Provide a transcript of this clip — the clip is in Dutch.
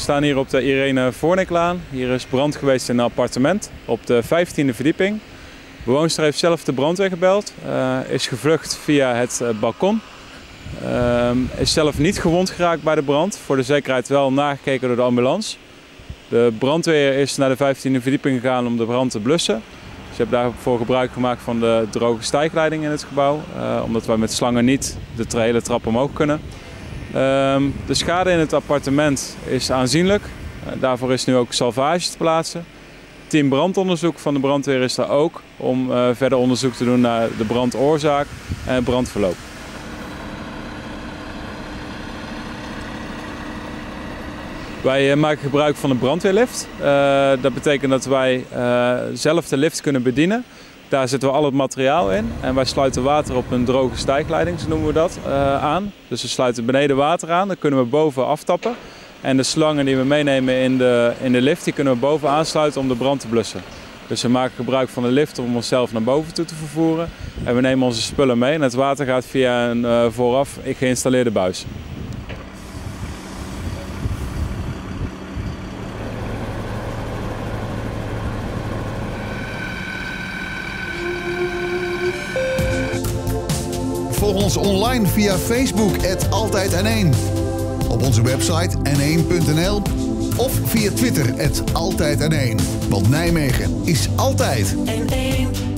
We staan hier op de Irene Vorrinklaan. Hier is brand geweest in een appartement op de 15e verdieping. De bewoonster heeft zelf de brandweer gebeld, is gevlucht via het balkon. Is zelf niet gewond geraakt bij de brand, voor de zekerheid wel nagekeken door de ambulance. De brandweer is naar de 15e verdieping gegaan om de brand te blussen. Ze hebben daarvoor gebruik gemaakt van de droge stijgleiding in het gebouw, omdat wij met slangen niet de hele trap omhoog kunnen. De schade in het appartement is aanzienlijk. Daarvoor is nu ook salvage te plaatsen. Team brandonderzoek van de brandweer is daar ook om verder onderzoek te doen naar de brandoorzaak en het brandverloop. Wij maken gebruik van een brandweerlift. Dat betekent dat wij zelf de lift kunnen bedienen. Daar zetten we al het materiaal in en wij sluiten water op een droge stijgleiding, zo noemen we dat, aan. Dus we sluiten beneden water aan, dan kunnen we boven aftappen. En de slangen die we meenemen in de lift, die kunnen we boven aansluiten om de brand te blussen. Dus we maken gebruik van de lift om onszelf naar boven toe te vervoeren. En we nemen onze spullen mee en het water gaat via een vooraf geïnstalleerde buis. Volg ons online via Facebook @AltijdN1, op onze website n1.nl of via Twitter @AltijdN1. Want Nijmegen is altijd N1.